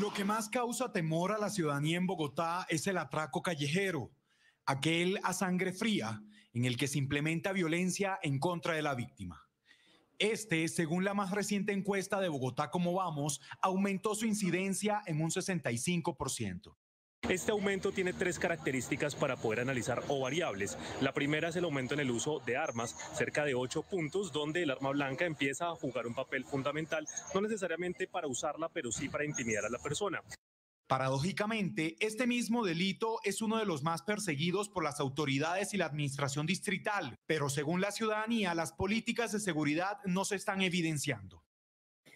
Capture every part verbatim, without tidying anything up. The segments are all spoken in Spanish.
Lo que más causa temor a la ciudadanía en Bogotá es el atraco callejero, aquel a sangre fría en el que se implementa violencia en contra de la víctima. Este, según la más reciente encuesta de Bogotá Como Vamos, aumentó su incidencia en un sesenta y cinco por ciento. Este aumento tiene tres características para poder analizar o variables. La primera es el aumento en el uso de armas, cerca de ocho puntos, donde el arma blanca empieza a jugar un papel fundamental, no necesariamente para usarla, pero sí para intimidar a la persona. Paradójicamente, este mismo delito es uno de los más perseguidos por las autoridades y la administración distrital, pero según la ciudadanía, las políticas de seguridad no se están evidenciando.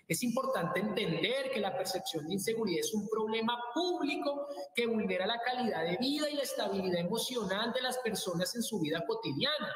Es importante entender que la percepción de inseguridad es un problema público que vulnera la calidad de vida y la estabilidad emocional de las personas en su vida cotidiana.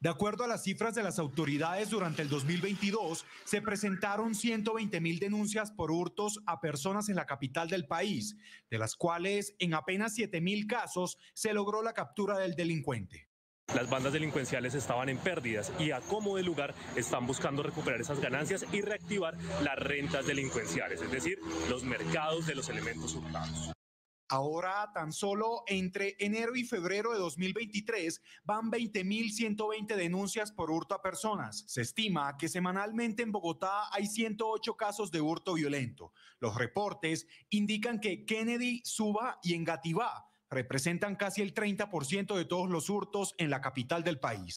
De acuerdo a las cifras de las autoridades, durante el dos mil veintidós se presentaron ciento veinte mil denuncias por hurtos a personas en la capital del país, de las cuales en apenas siete mil casos se logró la captura del delincuente. Las bandas delincuenciales estaban en pérdidas y a como de lugar están buscando recuperar esas ganancias y reactivar las rentas delincuenciales, es decir, los mercados de los elementos urbanos. Ahora, tan solo entre enero y febrero de dos mil veintitrés van veinte mil ciento veinte denuncias por hurto a personas. Se estima que semanalmente en Bogotá hay ciento ocho casos de hurto violento. Los reportes indican que Kennedy, Suba y Engativá representan casi el treinta por ciento de todos los hurtos en la capital del país.